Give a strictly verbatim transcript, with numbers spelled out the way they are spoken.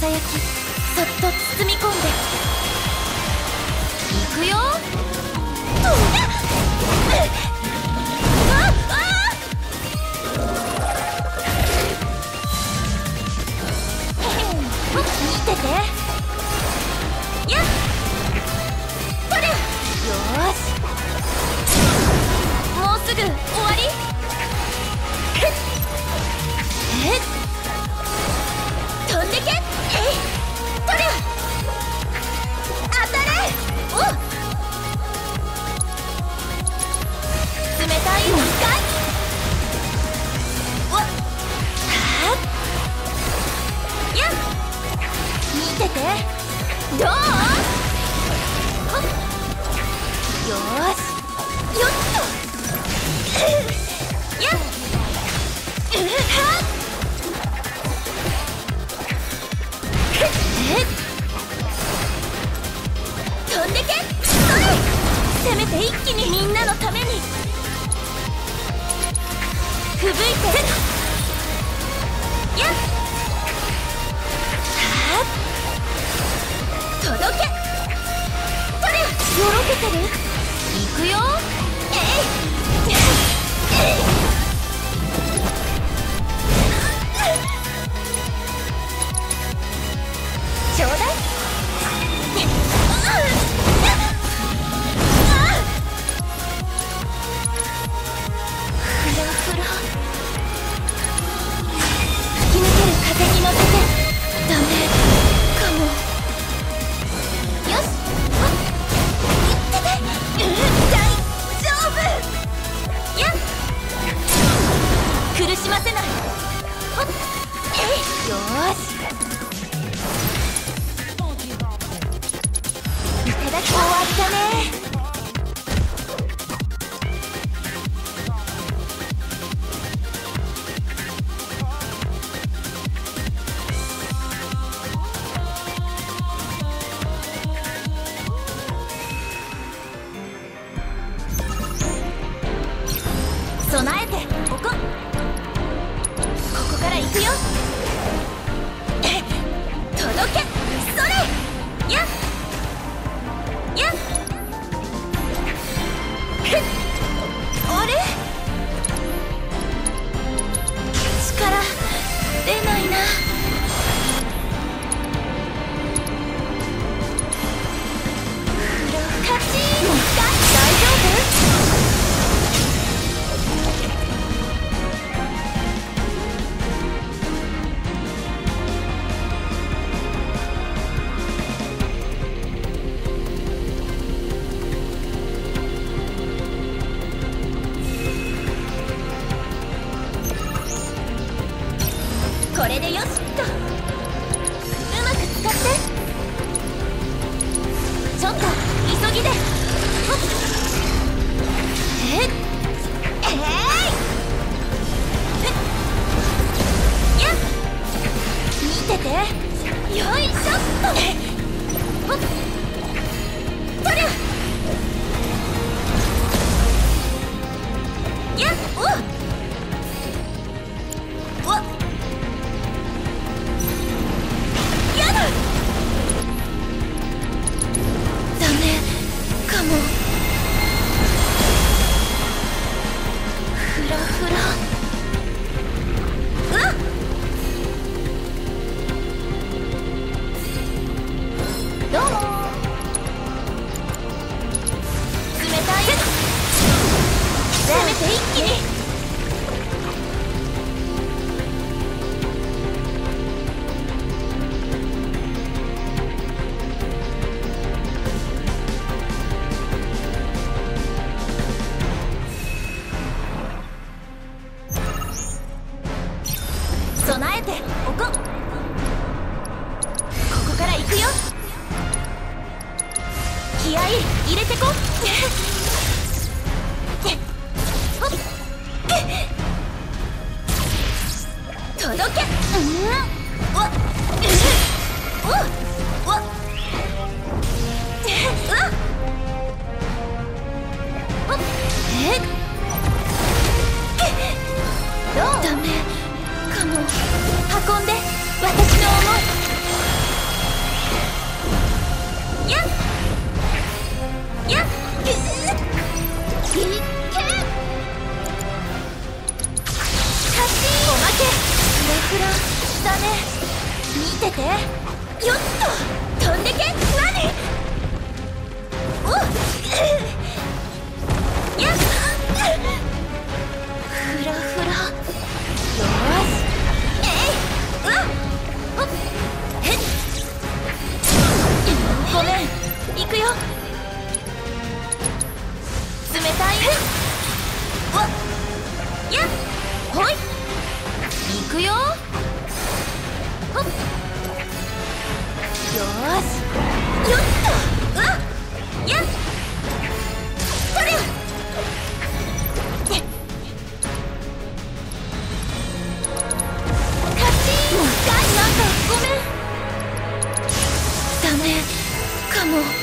さやき、そっと包み込んでいくよ。見ててやっとれ。よし、もうすぐ終わり。えっ、飛んでけ。えい、取れ、当たれ。おっ、冷たいおっ、はあ、やっ、見ててどう。ほっ、よーし、よっとやっ、うはっ、飛んでけ。せめて一気にみんなのためにふぶいてやっ、はあ、届け、取れ、よろけてる、いくよ。えいえい、ちょうだい。ふらふら、吹き抜ける風に乗せてダメかも。よし、いってて、大丈夫やっ、苦しませない。ほっ、えい、よーし、終わったね。備えておこ。ここから行くよ。届け、それやっ、やっ、あれ、力出ないな。勝ちこれでよしっと。うまく使って。ちょっと急ぎで。えっ、えい、やっ、見ててよいしょっと。ほっ、とりゃやっ、おっ、おっ、どうも。備えておこう。ここから行くよ。気合い入れてこ届け。うんわっうわっうわっえっどうダメかも。運んで私の思い。やっやっいっけ勝ち。おまけこれくらだね。見ててよっと飛んでけ。何おっやっフラフラ。よしえい、うわっへっごめん。いくよ。冷たい。わっやっほい。いくよ。ほっよしよっと。うわっやっそれよ。ダメかも。